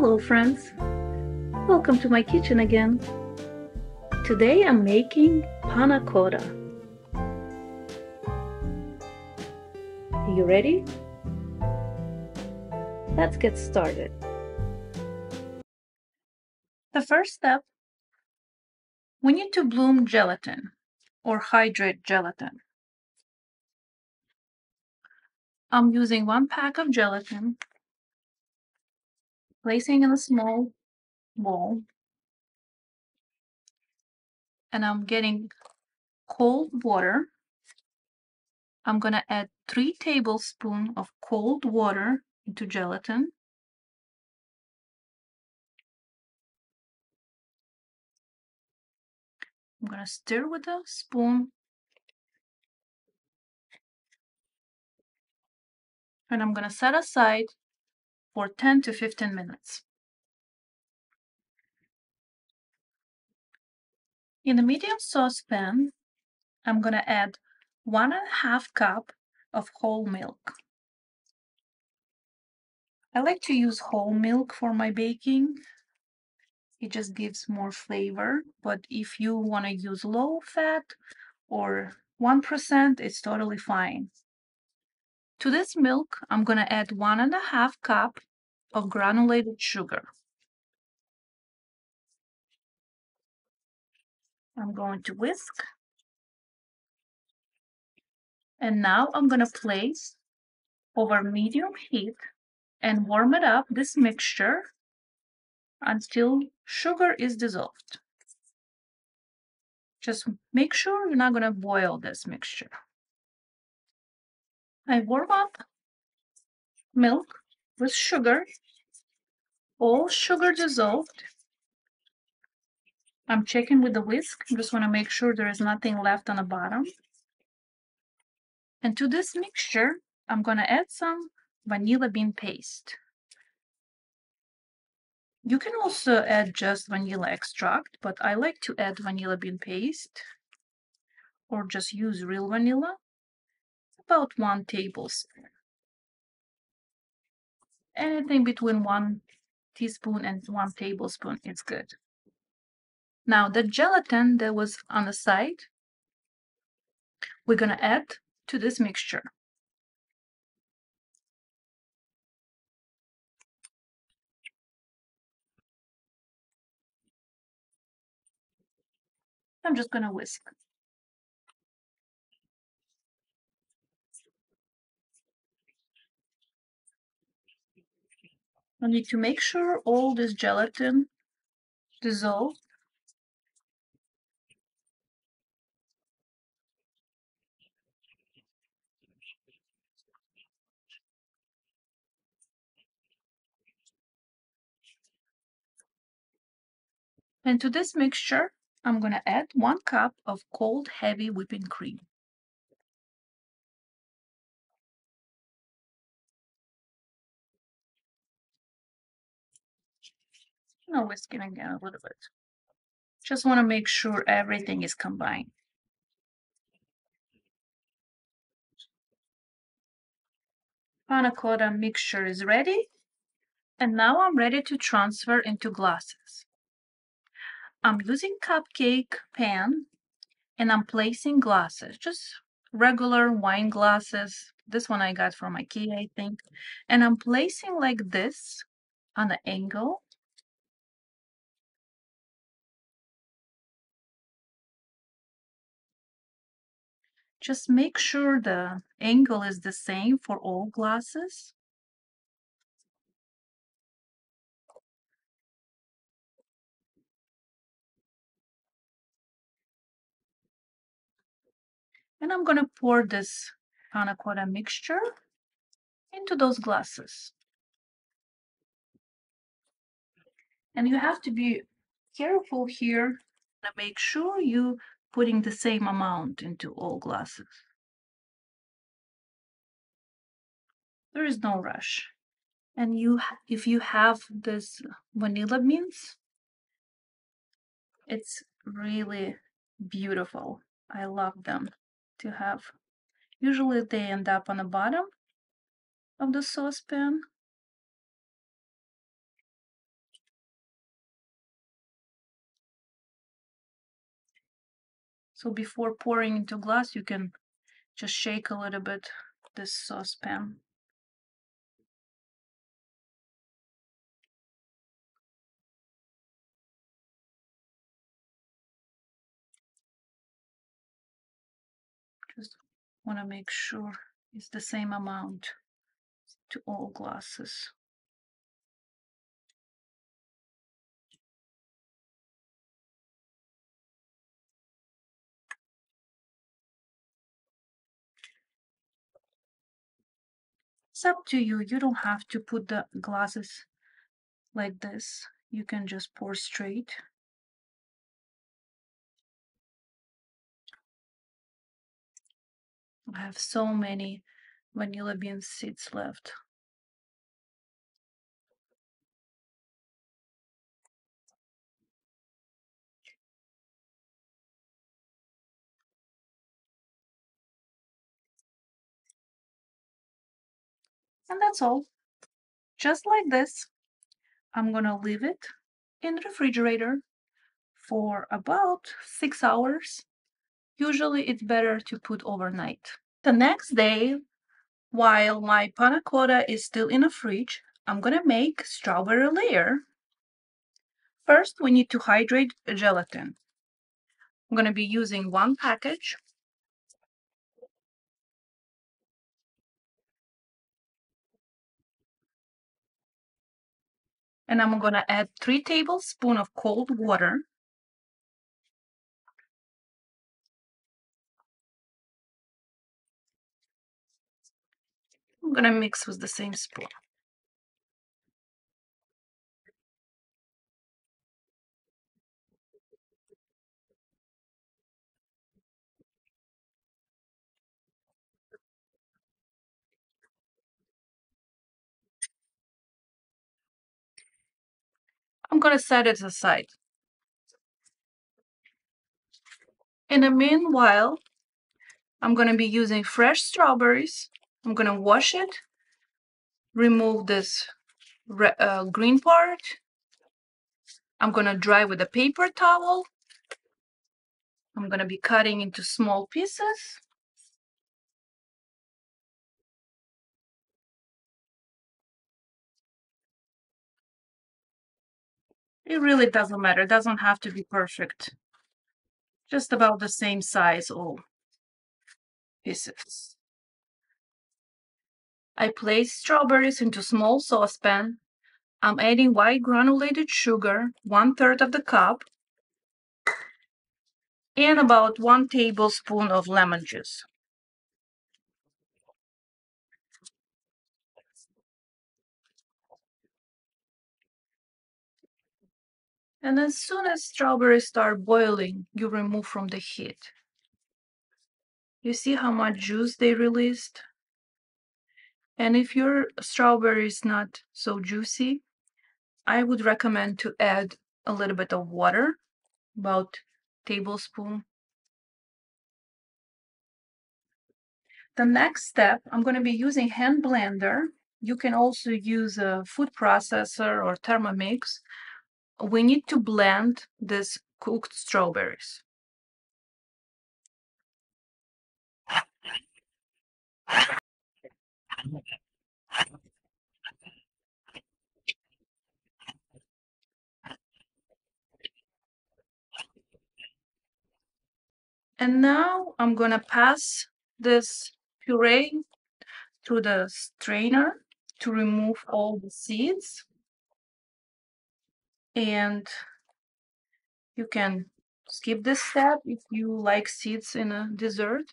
Hello friends, welcome to my kitchen again. Today I'm making panna cotta. You ready? Let's get started. The first step, we need to bloom gelatin or hydrate gelatin. I'm using 1 pack of gelatin, placing in a small bowl, and I'm getting cold water. I'm going to add 3 tablespoons of cold water into gelatin. I'm going to stir with a spoon, and I'm going to set aside for 10 to 15 minutes. In a medium saucepan, I'm going to add 1½ cup of whole milk. I like to use whole milk for my baking. It just gives more flavor, but if you want to use low fat or 1%, it's totally fine. To this milk, I'm going to add 1½ cup of granulated sugar. I'm going to whisk. And now I'm going to place over medium heat and warm it up, this mixture, until sugar is dissolved. Just make sure you're not going to boil this mixture. I warm up milk with sugar, all sugar dissolved. I'm checking with the whisk, just want to make sure there is nothing left on the bottom. And to this mixture, I'm going to add some vanilla bean paste. You can also add just vanilla extract, but I like to add vanilla bean paste or just use real vanilla. About 1 tablespoon. Anything between 1 teaspoon and 1 tablespoon is good. Now the gelatin that was on the side, we're going to add to this mixture. I'm just going to whisk. I need to make sure all this gelatin dissolved. And to this mixture, I'm going to add 1 cup of cold, heavy whipping cream. I'll whisk it again a little bit. Just want to make sure everything is combined. Panna cotta mixture is ready, and now I'm ready to transfer into glasses. I'm using cupcake pan, and I'm placing glasses, just regular wine glasses. This one I got from Ikea, I think. And I'm placing like this on an angle. Just make sure the angle is the same for all glasses. And I'm going to pour this panna cotta mixture into those glasses. And you have to be careful here to make sure you putting the same amount into all glasses. There is no rush. And if you have this vanilla beans, it's really beautiful. I love them to have. Usually they end up on the bottom of the saucepan. So before pouring into glass, you can just shake a little bit this saucepan. Just want to make sure it's the same amount to all glasses. It's up to you. You don't have to put the glasses like this. You can just pour straight. I have so many vanilla bean seeds left. And that's all. Just like this, I'm gonna leave it in the refrigerator for about 6 hours. Usually it's better to put overnight. The next day, while my panna cotta is still in the fridge, I'm gonna make strawberry layer. First, we need to hydrate gelatin. I'm gonna be using one package. And I'm gonna add 3 tablespoons of cold water. I'm gonna mix with the same spoon. I'm going to set it aside. In the meanwhile, I'm going to be using fresh strawberries. I'm going to wash it, remove this green part. I'm going to dry with a paper towel. I'm going to be cutting into small pieces. It really doesn't matter. It doesn't have to be perfect. Just about the same size, all pieces. I place strawberries into small saucepan. I'm adding white granulated sugar, 1/3 of the cup, and about 1 tablespoon of lemon juice. And as soon as strawberries start boiling, you remove from the heat. You see how much juice they released? And if your strawberry is not so juicy, I would recommend to add a little bit of water, about a tablespoon. The next step, I'm going to be using hand blender. You can also use a food processor or Thermomix. We need to blend these cooked strawberries. And now I'm going to pass this puree through the strainer to remove all the seeds. And you can skip this step if you like seeds in a dessert.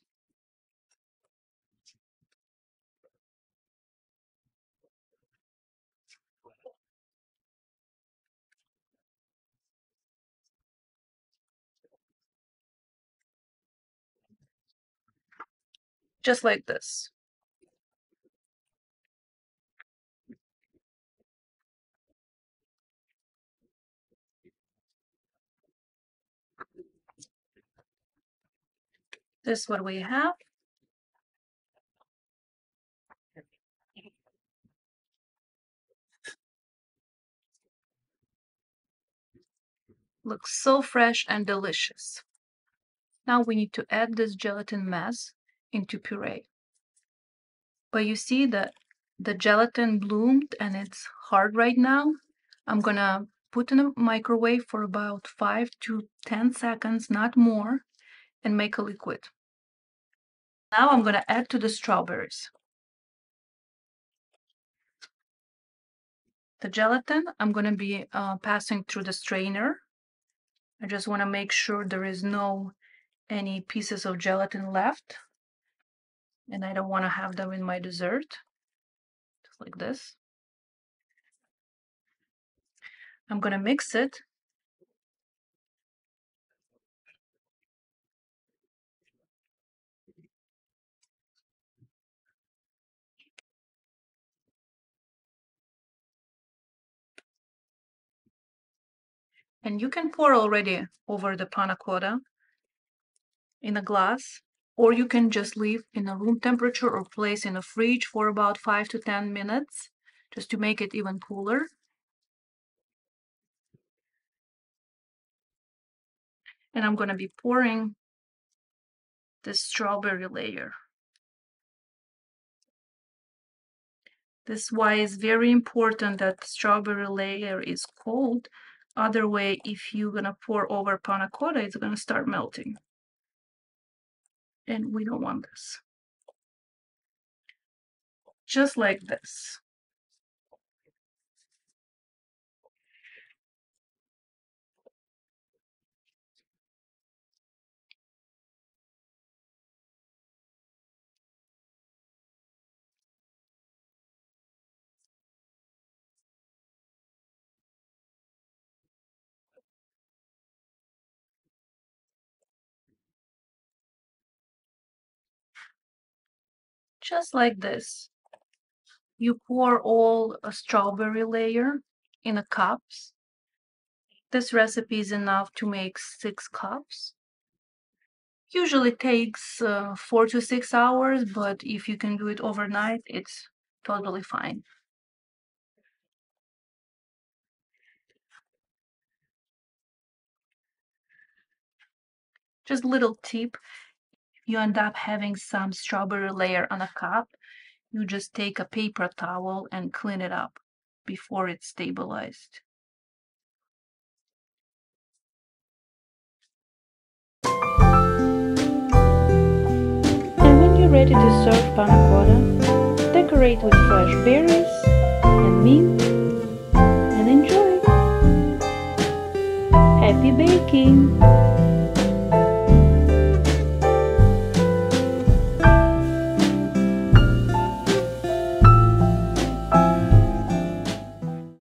Just like this. This is what we have. Looks so fresh and delicious. Now we need to add this gelatin mass into puree. But you see that the gelatin bloomed and it's hard right now. I'm gonna put in a microwave for about 5 to 10 seconds, not more, and make a liquid. Now I'm gonna add to the strawberries. The gelatin I'm gonna be passing through the strainer. I just want to make sure there is no any pieces of gelatin left, and I don't want to have them in my dessert. Just like this. I'm gonna mix it. And you can pour already over the panna cotta in a glass, or you can just leave in a room temperature or place in a fridge for about 5 to 10 minutes just to make it even cooler. And I'm going to be pouring this strawberry layer. This is why it's very important that the strawberry layer is cold. Other way, if you're gonna pour over panna cotta, it's gonna start melting. And we don't want this. Just like this. Just like this, you pour all a strawberry layer in a cups. This recipe is enough to make 6 cups. Usually takes 4 to 6 hours, but if you can do it overnight, it's totally fine. Just a little tip. You end up having some strawberry layer on a cup, you just take a paper towel and clean it up before it's stabilized. And when you're ready to serve panna cotta, decorate with fresh berries and mint and enjoy! Happy baking!